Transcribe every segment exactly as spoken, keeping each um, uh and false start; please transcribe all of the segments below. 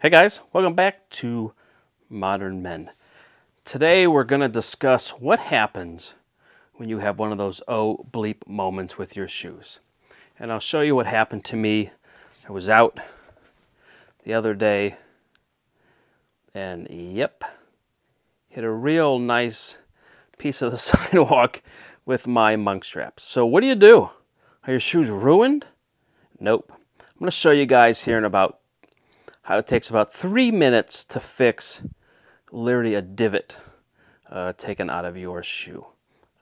Hey guys, welcome back to Modern Men. Today we're going to discuss what happens when you have one of those oh bleep moments with your shoes. And I'll show you what happened to me. I was out the other day and yep, hit a real nice piece of the sidewalk with my monk straps. So what do you do? Are your shoes ruined? Nope. I'm going to show you guys here in about how it takes about three minutes to fix literally a divot uh, taken out of your shoe.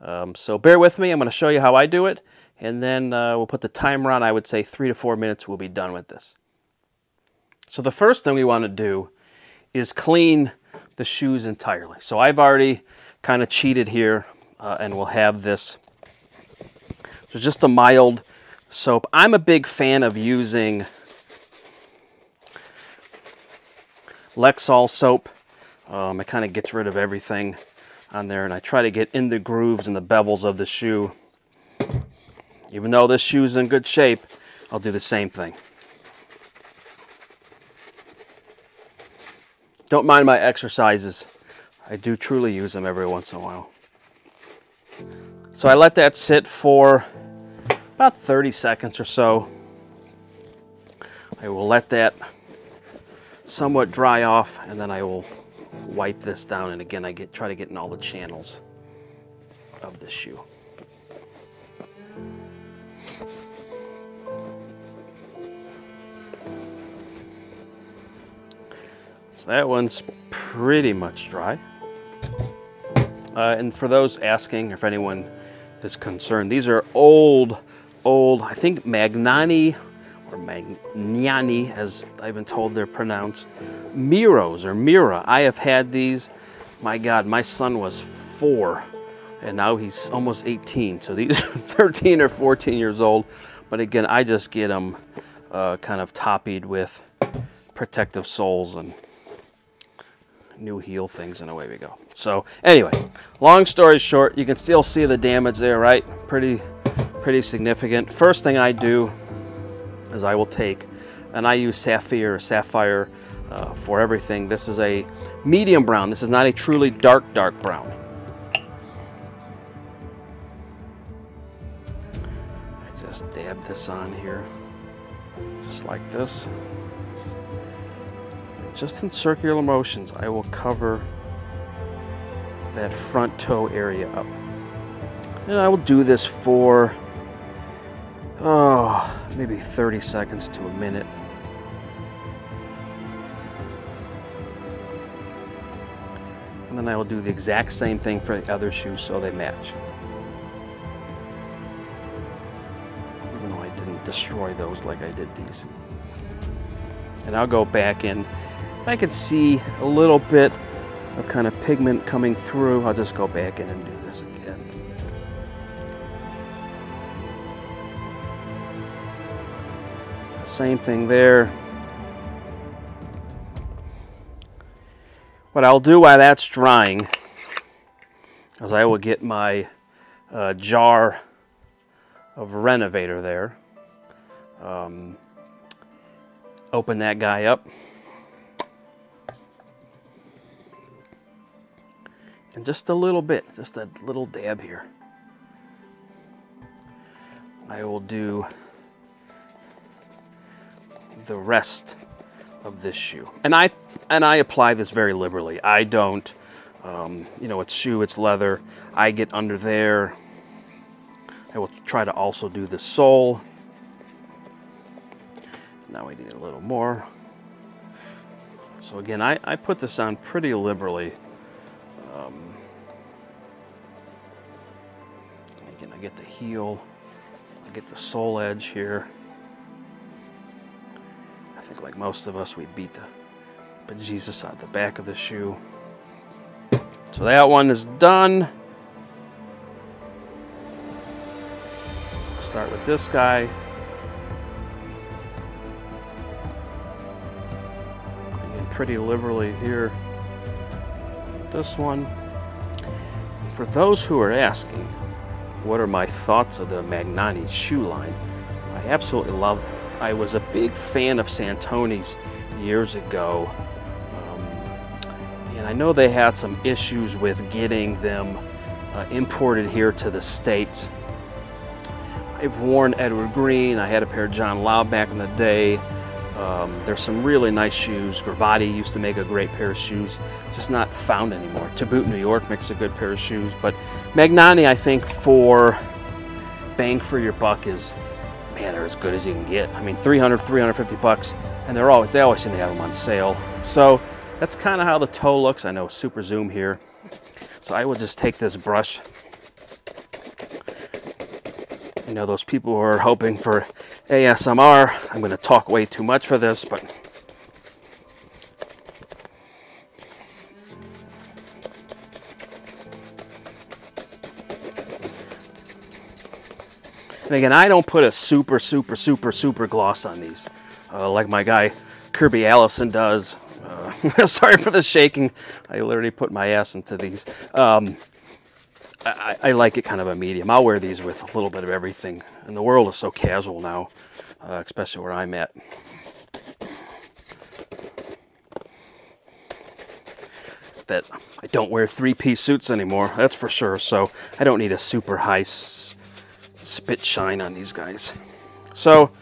Um, so bear with me. I'm going to show you how I do it, and then uh, we'll put the timer on. I would say three to four minutes we'll be done with this. So the first thing we want to do is clean the shoes entirely. So I've already kind of cheated here, uh, and we'll have this. So just a mild soap. I'm a big fan of using Lexol soap. Um, it kind of gets rid of everything on there, and I try to get in the grooves and the bevels of the shoe. Even though this shoe's in good shape, I'll do the same thing. Don't mind my exercises. I do truly use them every once in a while. So I let that sit for about thirty seconds or so. I will let that somewhat dry off, and then I will wipe this down, and again I get try to get in all the channels of the shoe. So that one's pretty much dry. Uh, and for those asking, if anyone is concerned, these are old, old, I think Magnanni or Magnanni, as I've been told they're pronounced, Miros or Mira. I have had these, my God, my son was four, and now he's almost eighteen. So these are thirteen or fourteen years old. But again, I just get them uh, kind of toppied with protective soles and new heel things, and away we go. So anyway, long story short, you can still see the damage there, right? Pretty, pretty significant. First thing I do is I will take, and I use sapphire or sapphire uh, for everything. This is a medium brown. This is not a truly dark, dark brown. I just dab this on here, just like this. And just in circular motions, I will cover that front toe area up. And I will do this for, oh, maybe thirty seconds to a minute. And then I will do the exact same thing for the other shoes so they match. Even though I didn't destroy those like I did these. And I'll go back in. I can see a little bit of kind of pigment coming through. I'll just go back in and do this again. Same thing there. What I'll do while that's drying is I will get my uh, jar of Renovator there. Um, open that guy up. And just a little bit, just a little dab here. I will do the rest of this shoe, and I and I apply this very liberally. I don't, um, you know, it's shoe, it's leather. I get under there. I will try to also do the sole. Now I need a little more. So again, I, I put this on pretty liberally. Um, again, I get the heel, I get the sole edge here. I think like most of us, we beat the bejesus out the back of the shoe. So that one is done. Start with this guy. Again, pretty liberally here. This one. For those who are asking, what are my thoughts of the Magnanni shoe line? I absolutely love them. I was a big fan of Santoni's years ago. Um, and I know they had some issues with getting them uh, imported here to the States. I've worn Edward Green. I had a pair of John Lobb back in the day. Um, there's some really nice shoes. Gravati used to make a great pair of shoes. Just not found anymore. To Boot New York makes a good pair of shoes. But Magnanni, I think, for bang for your buck is, man, they're as good as you can get. I mean, three hundred, three fifty bucks, and they're always, they always seem to have them on sale. So that's kind of how the toe looks. I know, super zoom here. So I will just take this brush. You know, those people who are hoping for A S M R, I'm going to talk way too much for this, but and again, I don't put a super, super, super, super gloss on these, uh, like my guy Kirby Allison does. Uh, sorry for the shaking. I literally put my ass into these. Um, I, I like it kind of a medium. I'll wear these with a little bit of everything. And the world is so casual now, uh, especially where I'm at. That I don't wear three-piece suits anymore, that's for sure. So I don't need a super high spit shine on these guys. So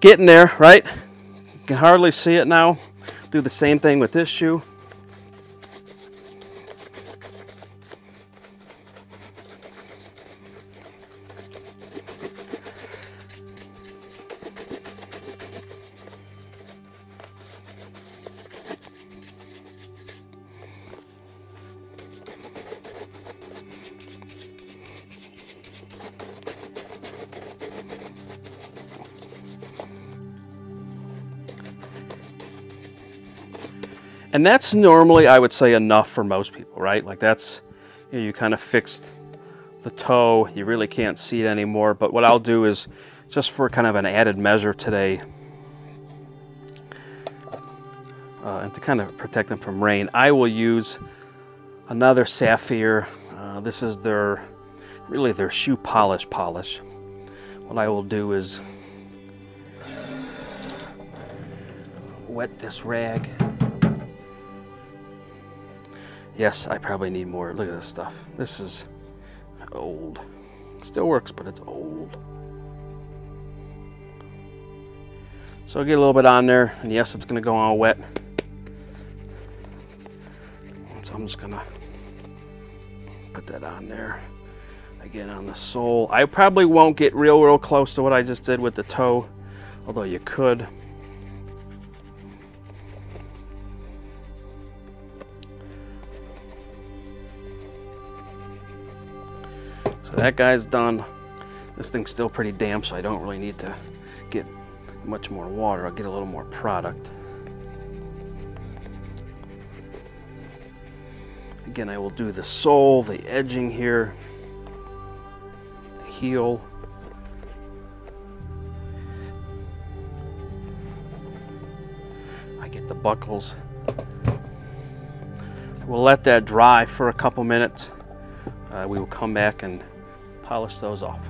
getting there, right? You can hardly see it now. Do the same thing with this shoe. And that's normally, I would say, enough for most people, right? Like that's, you know, you kind of fixed the toe. You really can't see it anymore. But what I'll do is, just for kind of an added measure today, uh, and to kind of protect them from rain, I will use another sapphire. Uh, this is their, really their shoe polish polish. What I will do is wet this rag. Yes, I probably need more. Look at this stuff. This is old. Still works, but it's old. So get a little bit on there, and yes, it's going to go on wet. So I'm just going to put that on there. Again, on the sole. I probably won't get real, real close to what I just did with the toe, although you could. That guy's done. This thing's still pretty damp, so I don't really need to get much more water. I'll get a little more product. Again, I will do the sole, the edging here, the heel. I get the buckles. We'll let that dry for a couple minutes. Uh, we will come back and polish those off.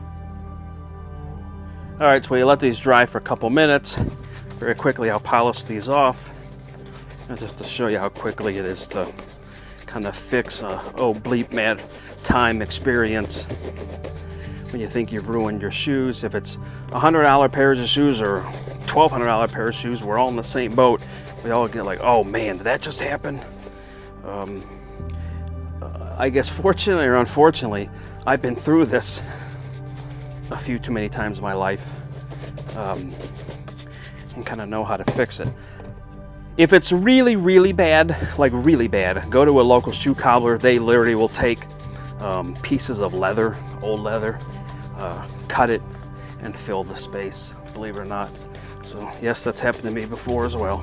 All right, so we let these dry for a couple minutes. Very quickly, I'll polish these off. And just to show you how quickly it is to kind of fix a oh bleep mad time experience when you think you've ruined your shoes. If it's one hundred dollar pairs of shoes or twelve hundred dollar pairs of shoes, we're all in the same boat. We all get like, oh man, did that just happen? Um, I guess fortunately or unfortunately, I've been through this a few too many times in my life, um, and kind of know how to fix it. If it's really, really bad, like really bad, go to a local shoe cobbler. They literally will take um, pieces of leather, old leather, uh, cut it, and fill the space, believe it or not. So yes, that's happened to me before as well.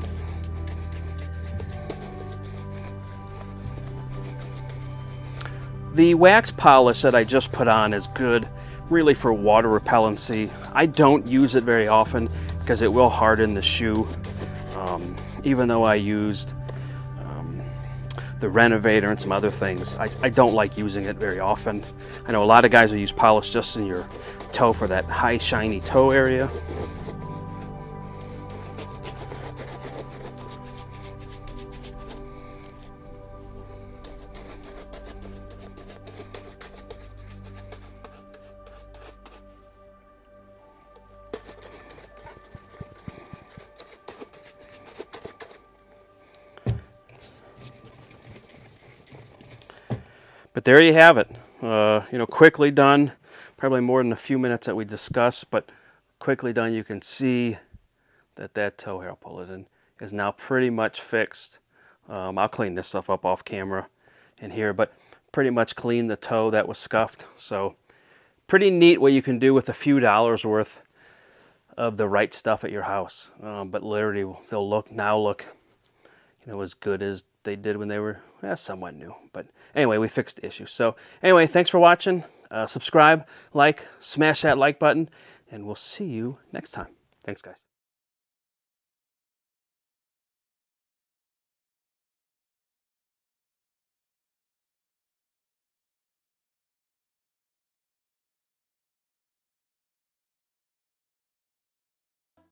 The wax polish that I just put on is good, really for water repellency. I don't use it very often because it will harden the shoe. Um, even though I used um, the Renovator and some other things, I, I don't like using it very often. I know a lot of guys will use polish just in your toe for that high shiny toe area. But there you have it. Uh, you know, quickly done. Probably more than a few minutes that we discussed, but quickly done. You can see that that toe hair pull in is now pretty much fixed. Um, I'll clean this stuff up off camera in here, but pretty much clean the toe that was scuffed. So pretty neat what you can do with a few dollars worth of the right stuff at your house. Um, but literally they'll look now look, you know, as good as they did when they were eh, somewhat new. But anyway, we fixed the issue. So anyway, thanks for watching. Uh, subscribe, like, smash that like button, and we'll see you next time. Thanks, guys.